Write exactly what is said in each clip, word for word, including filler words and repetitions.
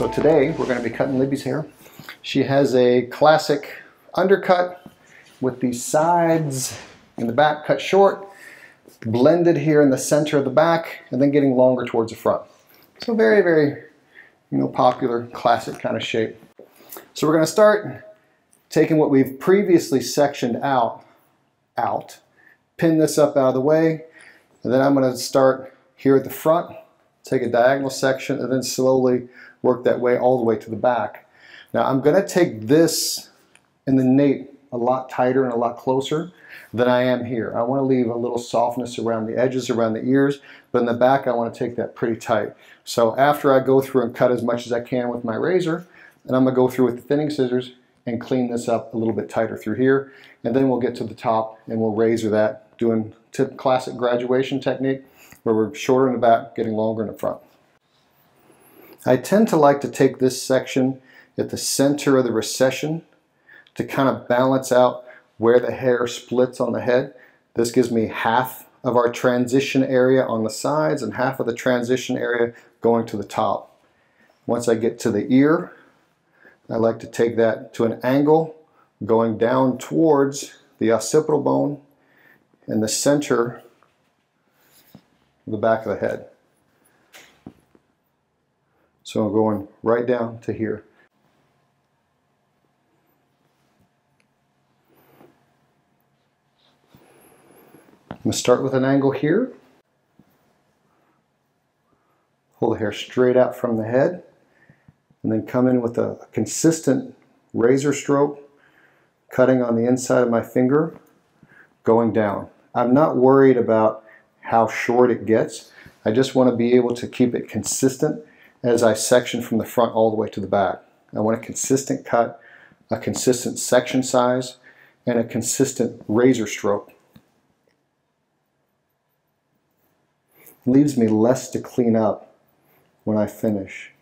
So today we're going to be cutting Libby's hair. She has a classic undercut with the sides and the back cut short, blended here in the center of the back, and then getting longer towards the front. So very, very, you know, popular, classic kind of shape. So we're going to start taking what we've previously sectioned out, out, pin this up out of the way, and then I'm going to start here at the front, take a diagonal section, and then slowly work that way all the way to the back. Now I'm going to take this and the nape a lot tighter and a lot closer than I am here. I want to leave a little softness around the edges, around the ears, but in the back I want to take that pretty tight. So after I go through and cut as much as I can with my razor, and I'm going to go through with the thinning scissors and clean this up a little bit tighter through here, and then we'll get to the top and we'll razor that, doing tip classic graduation technique where we're shorter in the back, getting longer in the front. I tend to like to take this section at the center of the recession to kind of balance out where the hair splits on the head. This gives me half of our transition area on the sides and half of the transition area going to the top. Once I get to the ear, I like to take that to an angle going down towards the occipital bone and the center of the back of the head. So I'm going right down to here. I'm going to start with an angle here. Pull the hair straight out from the head, and then come in with a consistent razor stroke, cutting on the inside of my finger, going down. I'm not worried about how short it gets. I just want to be able to keep it consistent as I section from the front all the way to the back. I want a consistent cut, a consistent section size, and a consistent razor stroke. It leaves me less to clean up when I finish.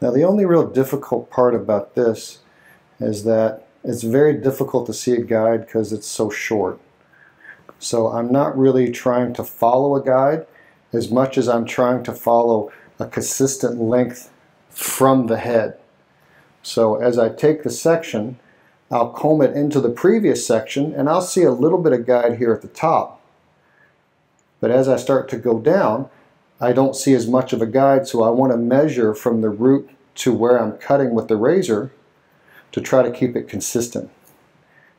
Now the only real difficult part about this is that it's very difficult to see a guide because it's so short. So I'm not really trying to follow a guide as much as I'm trying to follow a consistent length from the head. So as I take the section, I'll comb it into the previous section and I'll see a little bit of guide here at the top. But as I start to go down, I don't see as much of a guide, so I want to measure from the root to where I'm cutting with the razor to try to keep it consistent.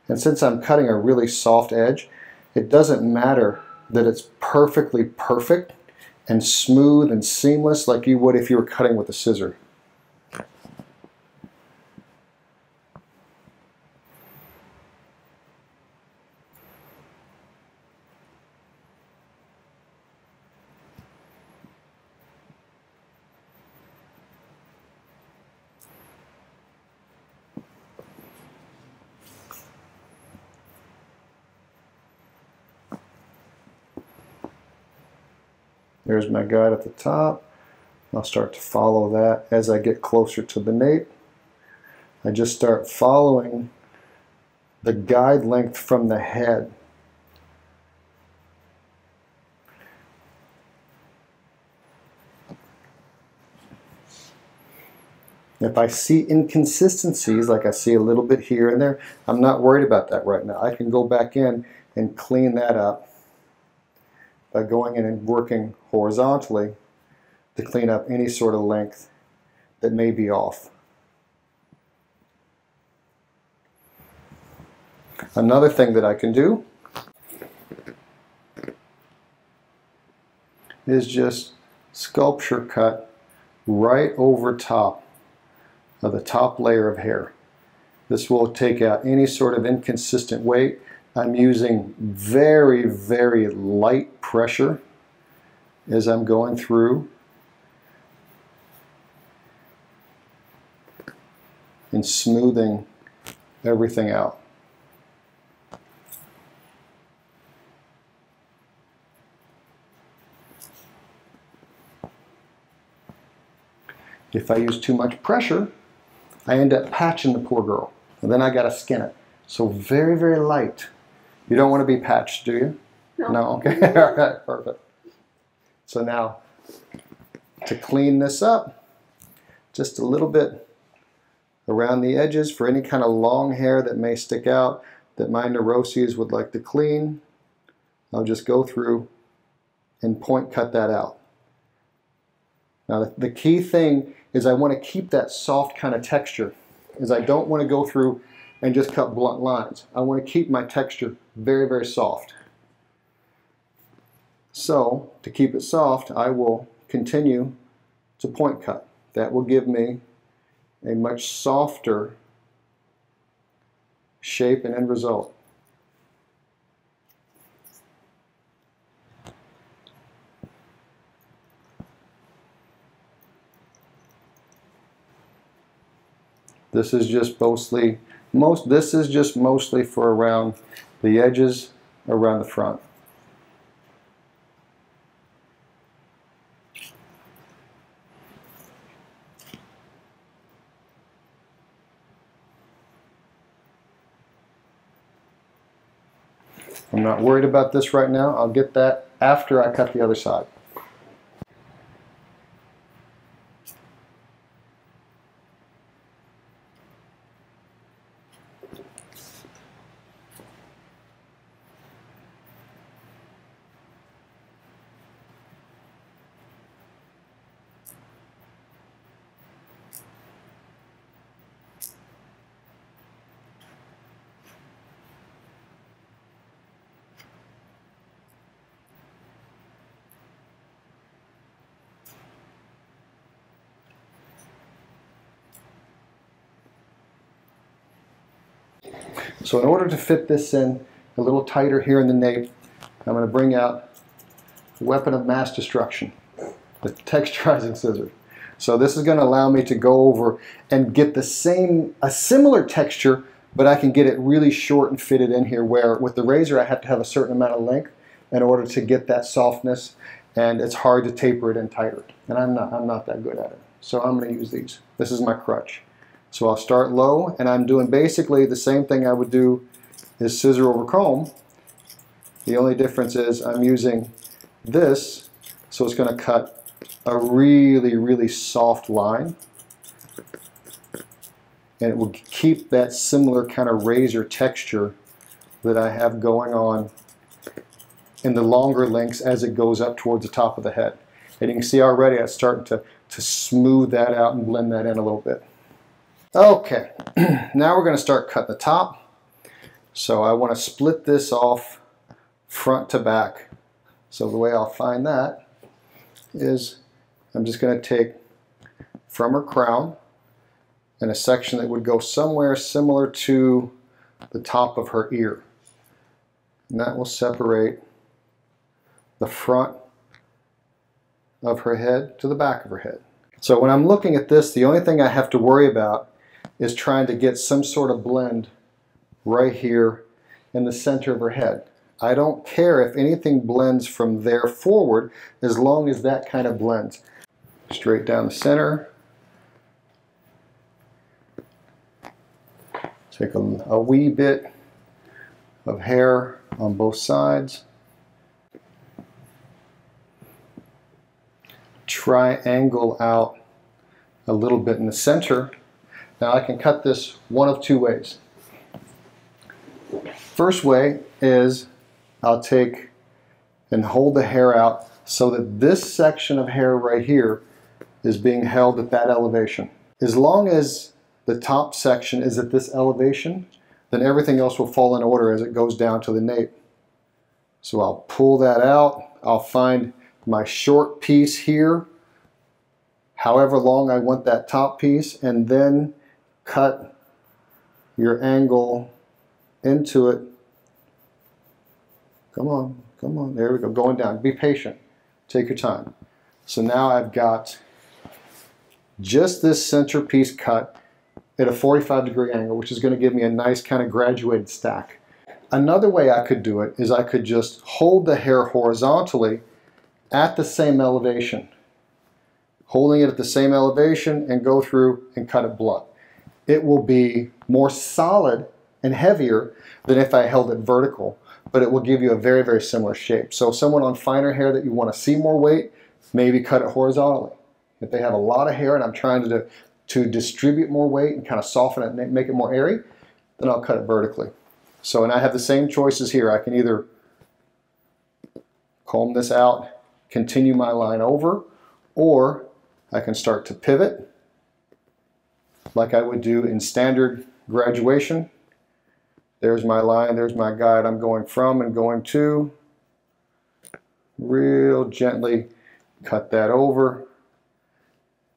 And since I'm cutting a really soft edge, it doesn't matter that it's perfectly perfect and smooth and seamless like you would if you were cutting with a scissor. There's my guide at the top. I'll start to follow that as I get closer to the nape. I just start following the guide length from the head. If I see inconsistencies, like I see a little bit here and there, I'm not worried about that right now. I can go back in and clean that up by going in and working horizontally to clean up any sort of length that may be off. Another thing that I can do is just sculpture cut right over top of the top layer of hair. This will take out any sort of inconsistent weight. I'm using very, very light pressure as I'm going through. And smoothing everything out. If I use too much pressure, I end up patching the poor girl, and then I gotta skin it. So very, very light. You don't want to be patched, do you? No. No? Okay, all right, perfect. So now, to clean this up, just a little bit around the edges for any kind of long hair that may stick out that my neuroses would like to clean. I'll just go through and point cut that out. Now the key thing is I want to keep that soft kind of texture, is I don't want to go through and just cut blunt lines. I want to keep my texture very, very soft. So to keep it soft, I will continue to point cut. That will give me a much softer shape and end result. This is just mostly most this is just mostly for around the edges, around the front. I'm not worried about this right now. I'll get that after I cut the other side. So in order to fit this in a little tighter here in the nape, I'm going to bring out a weapon of mass destruction, the texturizing scissors. So this is going to allow me to go over and get the same, a similar texture, but I can get it really short and fit it in here, where with the razor I have to have a certain amount of length in order to get that softness, and it's hard to taper it in tighter. And I'm not, I'm not that good at it. So I'm going to use these. This is my crutch. So I'll start low, and I'm doing basically the same thing I would do is scissor over comb. The only difference is I'm using this, so it's going to cut a really, really soft line. And it will keep that similar kind of razor texture that I have going on in the longer lengths as it goes up towards the top of the head. And you can see already it's starting to, to smooth that out and blend that in a little bit. Okay, now we're going to start cutting the top. So I want to split this off front to back. So the way I'll find that is I'm just going to take from her crown and a section that would go somewhere similar to the top of her ear. And that will separate the front of her head to the back of her head. So when I'm looking at this, the only thing I have to worry about is trying to get some sort of blend right here in the center of her head. I don't care if anything blends from there forward, as long as that kind of blends. Straight down the center. Take a, a wee bit of hair on both sides. Triangle out a little bit in the center. Now I can cut this one of two ways. First way is I'll take and hold the hair out so that this section of hair right here is being held at that elevation. As long as the top section is at this elevation, then everything else will fall in order as it goes down to the nape. So I'll pull that out. I'll find my short piece here, however long I want that top piece, and then cut your angle into it. Come on, come on, there we go, going down. Be patient, take your time. So now I've got just this center piece cut at a forty-five degree angle, which is going to give me a nice kind of graduated stack. Another way I could do it is I could just hold the hair horizontally at the same elevation, holding it at the same elevation, and go through and cut it blunt. It will be more solid and heavier than if I held it vertical, but it will give you a very, very similar shape. So someone on finer hair that you want to see more weight, maybe cut it horizontally. If they have a lot of hair and I'm trying to, to distribute more weight and kind of soften it and make it more airy, then I'll cut it vertically. So, and I have the same choices here. I can either comb this out, continue my line over, or I can start to pivot like I would do in standard graduation. There's my line, there's my guide I'm going from and going to. Real gently cut that over.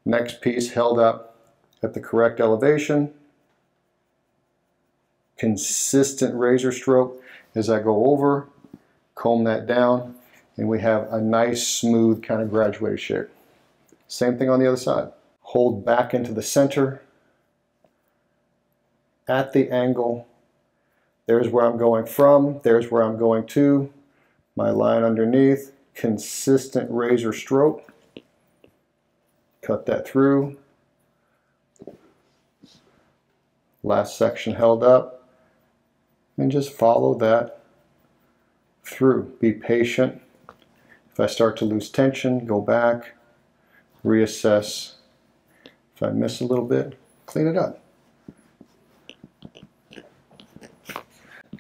Next piece held up at the correct elevation. Consistent razor stroke as I go over, comb that down, and we have a nice smooth kind of graduated shape. Same thing on the other side. Hold back into the center at the angle. There's where I'm going from, there's where I'm going to, my line underneath, consistent razor stroke, cut that through, last section held up, and just follow that through. Be patient. If I start to lose tension, go back, reassess. If I miss a little bit, clean it up.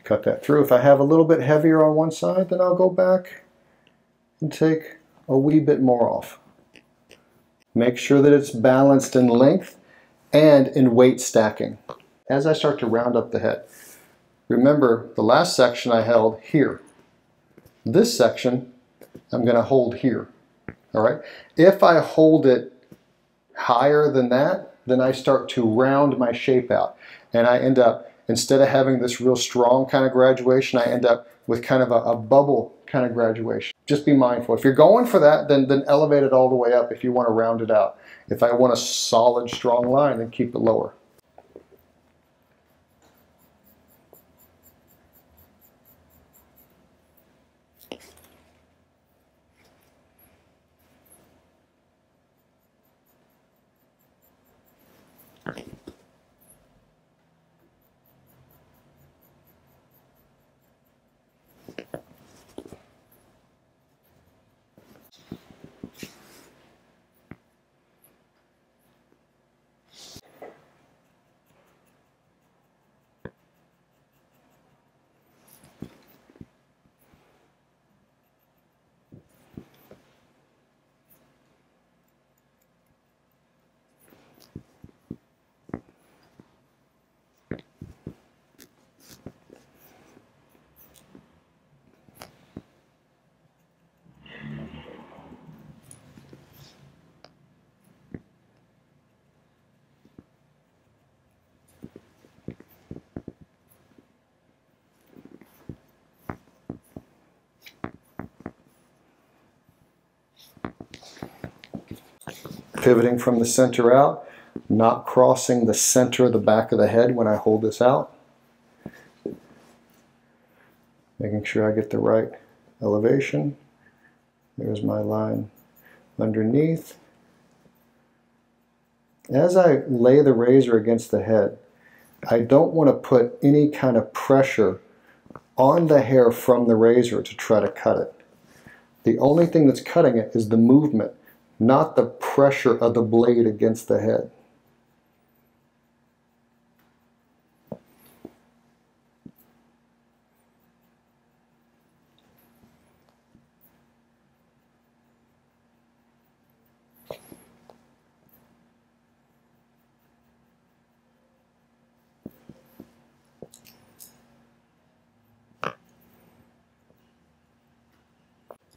Cut that through. If I have a little bit heavier on one side, then I'll go back and take a wee bit more off. Make sure that it's balanced in length and in weight stacking. As I start to round up the head, remember the last section I held here. This section I'm going to hold here. All right. If I hold it higher than that, then I start to round my shape out, and I end up, instead of having this real strong kind of graduation, I end up with kind of a, a bubble kind of graduation. Just be mindful. If you're going for that, then, then elevate it all the way up if you want to round it out. If I want a solid, strong line, then keep it lower. Pivoting from the center out, not crossing the center of the back of the head when I hold this out. Making sure I get the right elevation. There's my line underneath. As I lay the razor against the head, I don't want to put any kind of pressure on the hair from the razor to try to cut it. The only thing that's cutting it is the movement, not the pressure of the blade against the head.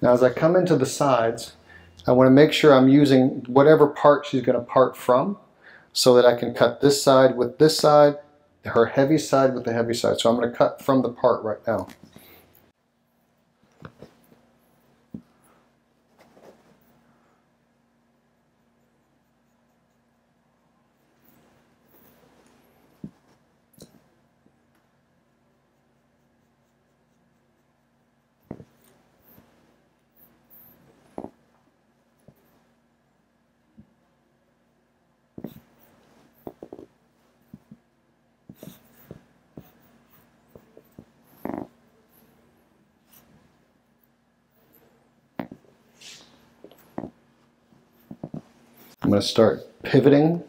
Now, as I come into the sides, I want to make sure I'm using whatever part she's going to part from so that I can cut this side with this side, her heavy side with the heavy side. So I'm going to cut from the part right now. I'm going to start pivoting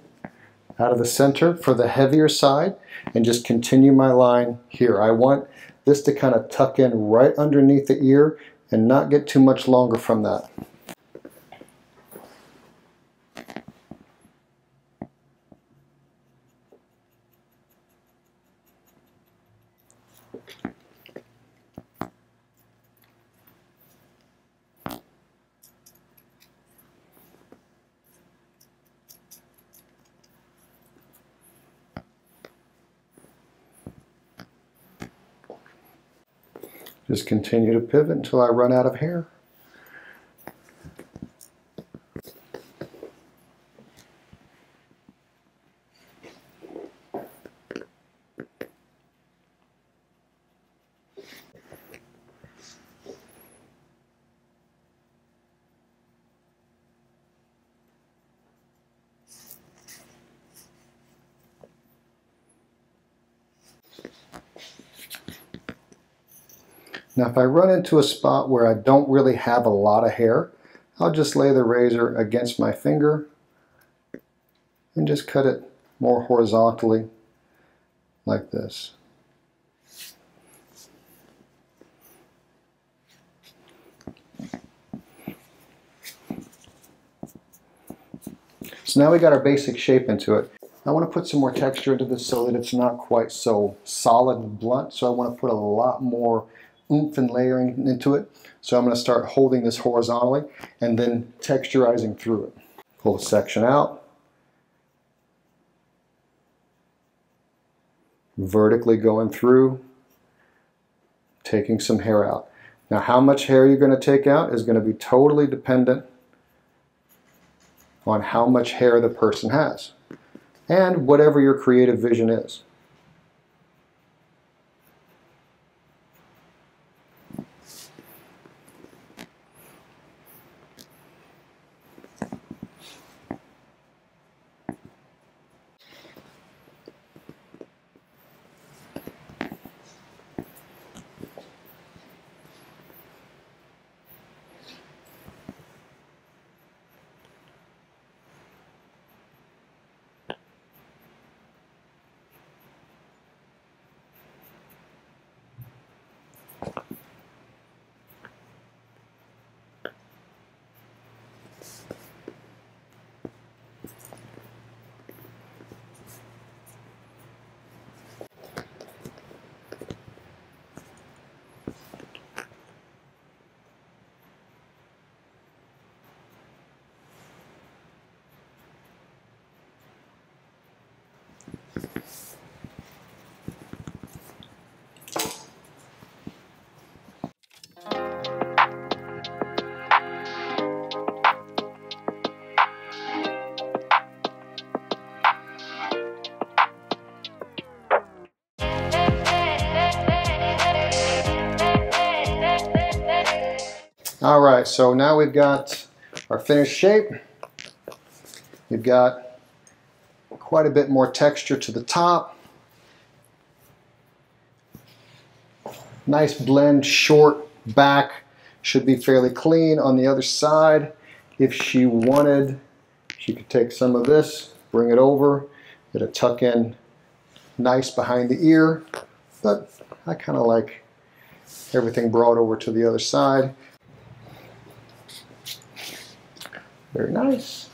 out of the center for the heavier side and just continue my line here. I want this to kind of tuck in right underneath the ear and not get too much longer from that. Just continue to pivot until I run out of hair. Now if I run into a spot where I don't really have a lot of hair, I'll just lay the razor against my finger and just cut it more horizontally like this. So now we got our basic shape into it. I want to put some more texture into this so that it's not quite so solid and blunt, so I want to put a lot more oomph and layering into it. So I'm going to start holding this horizontally and then texturizing through it. Pull the section out. Vertically going through, taking some hair out. Now how much hair you're going to take out is going to be totally dependent on how much hair the person has and whatever your creative vision is. All right, so now we've got our finished shape. We've got quite a bit more texture to the top. Nice blend, short back, should be fairly clean. On the other side, if she wanted, she could take some of this, bring it over, it'll tuck in nice behind the ear, but I kind of like everything brought over to the other side. Very nice.